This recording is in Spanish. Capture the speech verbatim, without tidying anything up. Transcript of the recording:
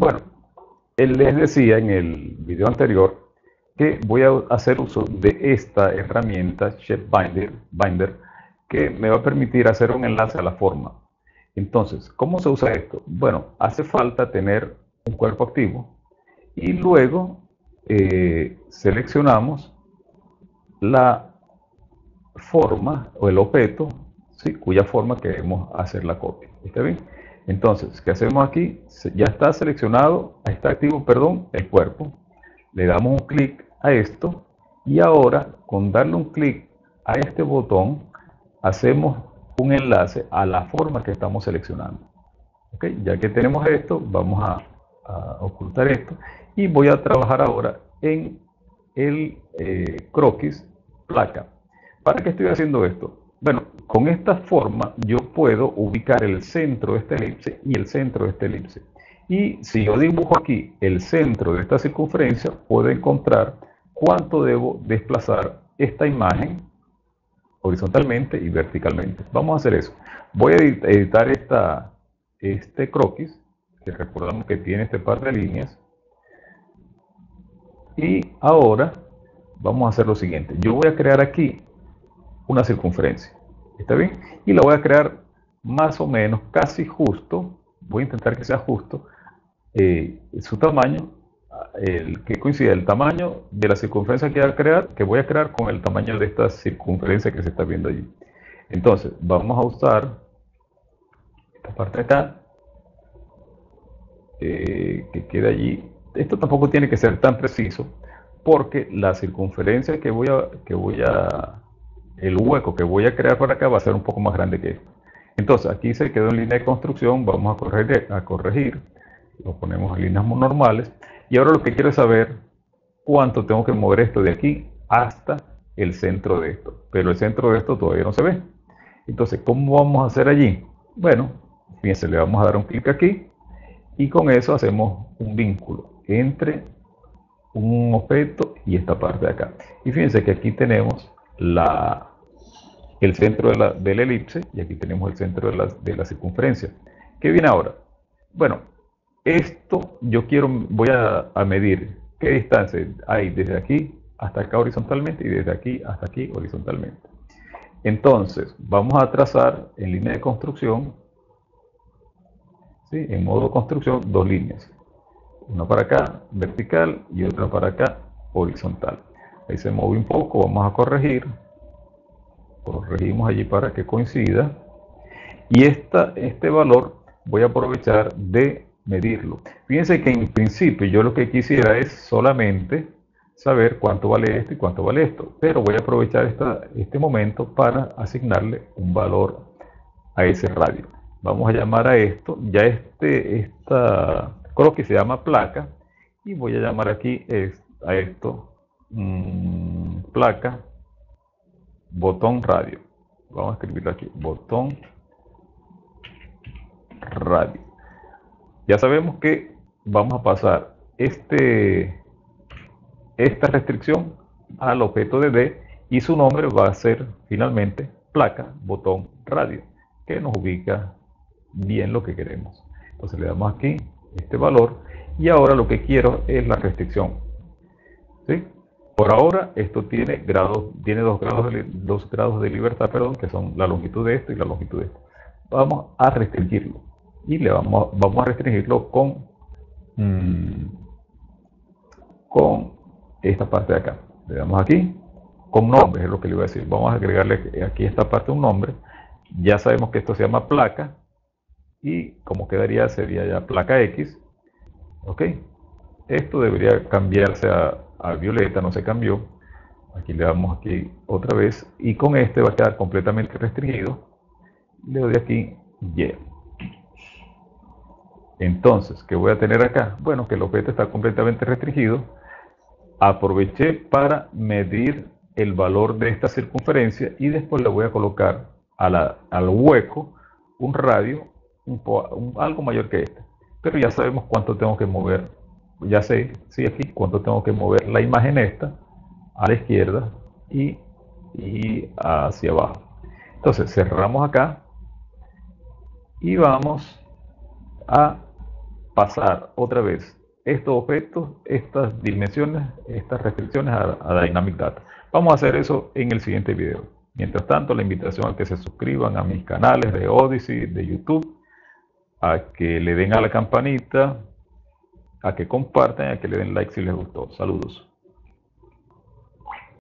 Bueno, les decía en el video anterior que voy a hacer uso de esta herramienta ShapeBinder, Binder, que me va a permitir hacer un enlace a la forma. Entonces, ¿cómo se usa esto? Bueno, hace falta tener un cuerpo activo y luego eh, seleccionamos la forma o el objeto, ¿sí?, cuya forma queremos hacer la copia. ¿Está bien? Entonces, ¿qué hacemos aquí? Ya está seleccionado, está activo, perdón, el cuerpo. Le damos un clic a esto y ahora, con darle un clic a este botón, hacemos un enlace a la forma que estamos seleccionando. ¿Okay? Ya que tenemos esto, vamos a, a ocultar esto y voy a trabajar ahora en el eh, croquis placa. ¿Para qué estoy haciendo esto? Bueno, con esta forma yo puedo ubicar el centro de esta elipse y el centro de esta elipse. Y si yo dibujo aquí el centro de esta circunferencia, puedo encontrar cuánto debo desplazar esta imagen horizontalmente y verticalmente. Vamos a hacer eso. Voy a editar esta, este croquis, que recordamos que tiene este par de líneas. Y ahora vamos a hacer lo siguiente. Yo voy a crear aquí una circunferencia, ¿está bien? Y la voy a crear más o menos casi justo. Voy a intentar que sea justo eh, su tamaño, el que coincida el tamaño de la circunferencia que voy a crear, que voy a crear con el tamaño de esta circunferencia que se está viendo allí. Entonces vamos a usar esta parte de acá eh, que queda allí. Esto tampoco tiene que ser tan preciso, porque la circunferencia que voy a, que voy a el hueco que voy a crear para acá va a ser un poco más grande que esto. Entonces aquí se quedó en línea de construcción, vamos a corregir, a corregir. Lo ponemos en líneas normales. Y ahora lo que quiero es saber cuánto tengo que mover esto de aquí hasta el centro de esto. Pero el centro de esto todavía no se ve. Entonces, ¿cómo vamos a hacer allí? Bueno, fíjense, le vamos a dar un clic aquí y con eso hacemos un vínculo entre un objeto y esta parte de acá. Y fíjense que aquí tenemos la... el centro de la, de la elipse, y aquí tenemos el centro de la, de la circunferencia. ¿Qué viene ahora? Bueno, esto yo quiero, voy a, a medir qué distancia hay desde aquí hasta acá horizontalmente y desde aquí hasta aquí horizontalmente. Entonces, vamos a trazar en línea de construcción, ¿sí?, en modo construcción, dos líneas. Una para acá, vertical, y otra para acá, horizontal. Ahí se mueve un poco, vamos a corregir. Corregimos allí para que coincida. Y esta, este valor voy a aprovechar de medirlo. Fíjense que en principio yo lo que quisiera es solamente saber cuánto vale esto y cuánto vale esto. Pero voy a aprovechar esta, este momento para asignarle un valor a ese radio. Vamos a llamar a esto, ya este, esta croquis se llama placa. Y voy a llamar aquí es, a esto mmm, placa. Botón radio. Vamos a escribirlo aquí. Botón radio. Ya sabemos que vamos a pasar este, esta restricción al objeto de D y su nombre va a ser finalmente placa botón radio, que nos ubica bien lo que queremos. Entonces le damos aquí este valor y ahora lo que quiero es la restricción. ¿Sí? Por ahora esto tiene grados, tiene dos grados, de, dos grados de libertad, perdón, que son la longitud de esto y la longitud de esto. Vamos a restringirlo y le vamos, vamos a restringirlo con, mmm, con esta parte de acá. Le damos aquí con nombre, es lo que le iba a decir. Vamos a agregarle aquí esta parte un nombre. Ya sabemos que esto se llama placa y como quedaría sería ya placa X. ¿Ok? Esto debería cambiarse a a violeta, no se cambió. Aquí le damos aquí otra vez y con este va a quedar completamente restringido. Le doy aquí Y. Entonces, ¿qué voy a tener acá? Bueno, que el objeto está completamente restringido. Aproveché para medir el valor de esta circunferencia y después le voy a colocar a la, al hueco un radio un po, un, algo mayor que este, pero ya sabemos cuánto tengo que mover. Ya sé, sí, aquí cuánto tengo que mover la imagen esta a la izquierda y, y hacia abajo. Entonces cerramos acá y vamos a pasar otra vez estos objetos, estas dimensiones, estas restricciones a, a Dynamic Data. Vamos a hacer eso en el siguiente video. Mientras tanto, la invitación a que se suscriban a mis canales de Odyssey, de YouTube, a que le den a la campanita, a que compartan, a que le den like si les gustó. Saludos.